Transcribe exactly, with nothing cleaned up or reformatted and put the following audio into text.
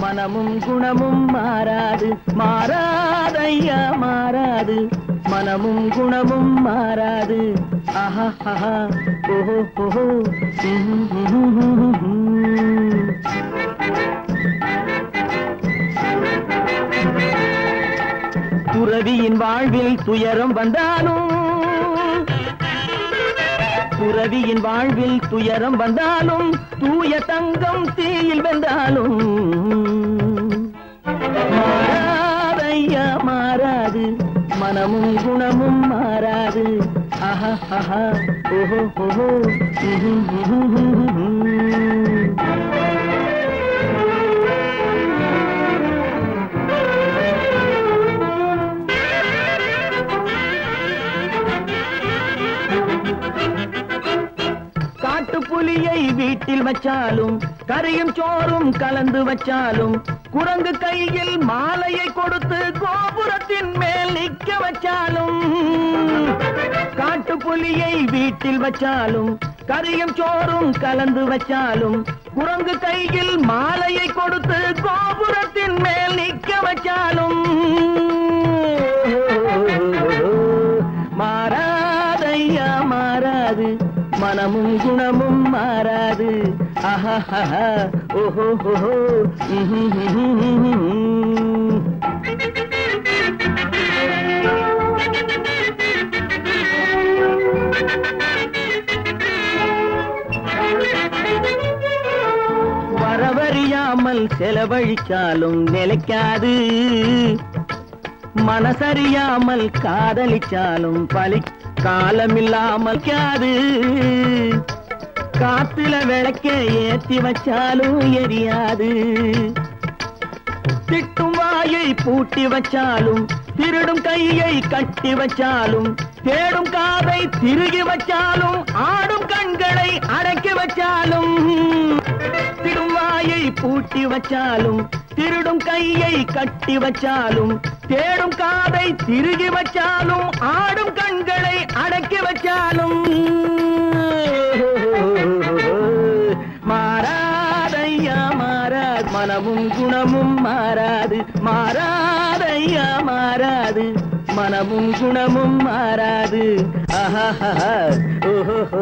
मनमुम गुणमुम मारादु माराधैया मारादु मनमुम गुणमुम मारादु आहा आहा ओहो ओहो துறவியின் வாழ்வில் துயரம் வந்தாலும் துறவியின் வாழ்வில் துயரம் வந்தாலும் தூய தங்கம் தீயில் வெந்தாலும் மாராதையா மாறாது மனமும் குணமும் மாறாது ஆஹா ஆஹா ஓஹோ ஓஹோ புலியை வீட்டில் வச்சாலும் கரையும் சோறும் கலந்து வச்சாலும் குரங்கு கையில் மாலையை கொடுத்து கோபுரத்தின் மேல் நிற்க வச்சாலும் காட்டு புலியை வீட்டில் வச்சாலும் கரையும் சோறும் கலந்து வச்சாலும் குரங்கு கையில் மாலையை கொடுத்து கோபுரத்தின் மேல் நிற்க வச்சாலும் மாறாதையா மாறாது मनमुम गुणमुम मारादु आहा आहा ओहो ओहो वरवरियामल सेलवळिचालुम निलैक्कादु मनसरियामल कादलिचालुम पलिक्कादु காலமில்லாமல் காது காத்துல விளக்க ஏத்தி வச்சாலும் எரியாது திட்டும் வாயை பூட்டி வச்சாலும் திருடும் கையை கட்டி வச்சாலும் தேடும் காதை திருகி வச்சாலும் ஆடும் கண்களை அடக்கி வச்சாலும் திடும் வாயை பூட்டி வச்சாலும் திருடும் கையை கட்டி வச்சாலும் தேடும் காதை திருகி வச்சாலும் ஆடும் கண்களை அடக்கி வச்சாலும் மாறாதையா மாறாது மனமும் குணமும் மாறாது மாறாதையா மாறாது மனமும் குணமும் மாறாது ஆஹா ஓஹோ